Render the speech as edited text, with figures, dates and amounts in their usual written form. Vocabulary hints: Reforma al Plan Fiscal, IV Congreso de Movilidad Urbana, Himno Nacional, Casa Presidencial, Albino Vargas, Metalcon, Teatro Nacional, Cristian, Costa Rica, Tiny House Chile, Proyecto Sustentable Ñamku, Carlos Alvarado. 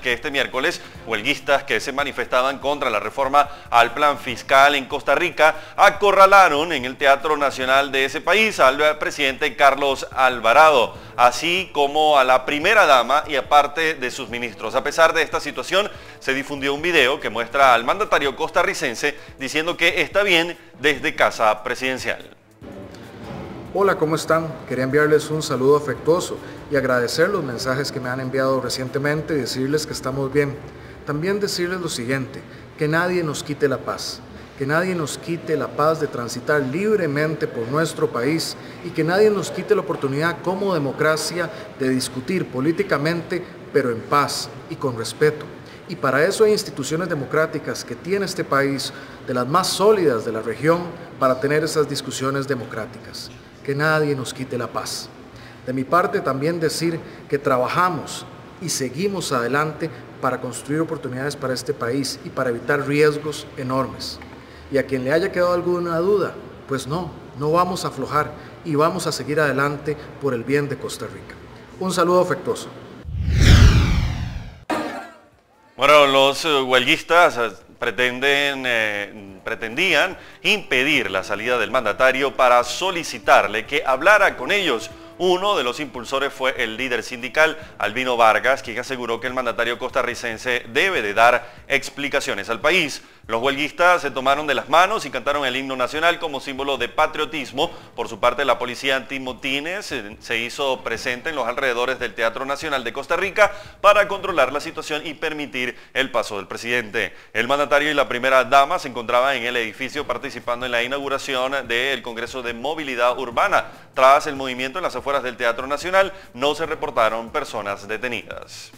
que este miércoles huelguistas que se manifestaban contra la reforma al plan fiscal en Costa Rica acorralaron en el Teatro Nacional de ese país al presidente Carlos Alvarado, así como a la primera dama y aparte de sus ministros. A pesar de esta situación, se difundió un video que muestra al mandatario costarricense diciendo que está bien desde Casa Presidencial. Hola, ¿cómo están? Quería enviarles un saludo afectuoso y agradecer los mensajes que me han enviado recientemente y decirles que estamos bien. También decirles lo siguiente, que nadie nos quite la paz, que nadie nos quite la paz de transitar libremente por nuestro país y que nadie nos quite la oportunidad como democracia de discutir políticamente, pero en paz y con respeto. Y para eso hay instituciones democráticas que tiene este país, de las más sólidas de la región, para tener esas discusiones democráticas. Que nadie nos quite la paz. De mi parte también decir que trabajamos y seguimos adelante para construir oportunidades para este país y para evitar riesgos enormes. Y a quien le haya quedado alguna duda, pues no vamos a aflojar y vamos a seguir adelante por el bien de Costa Rica. Un saludo afectuoso. Bueno, los huelguistas pretendían impedir la salida del mandatario para solicitarle que hablara con ellos. Uno de los impulsores fue el líder sindical Albino Vargas, quien aseguró que el mandatario costarricense debe de dar explicaciones al país. Los huelguistas se tomaron de las manos y cantaron el himno nacional como símbolo de patriotismo. Por su parte, la policía antimotines se hizo presente en los alrededores del Teatro Nacional de Costa Rica para controlar la situación y permitir el paso del presidente. El mandatario y la primera dama se encontraban en el edificio participando en la inauguración del Congreso de Movilidad Urbana. Tras el movimiento en las afueras del Teatro Nacional no se reportaron personas detenidas.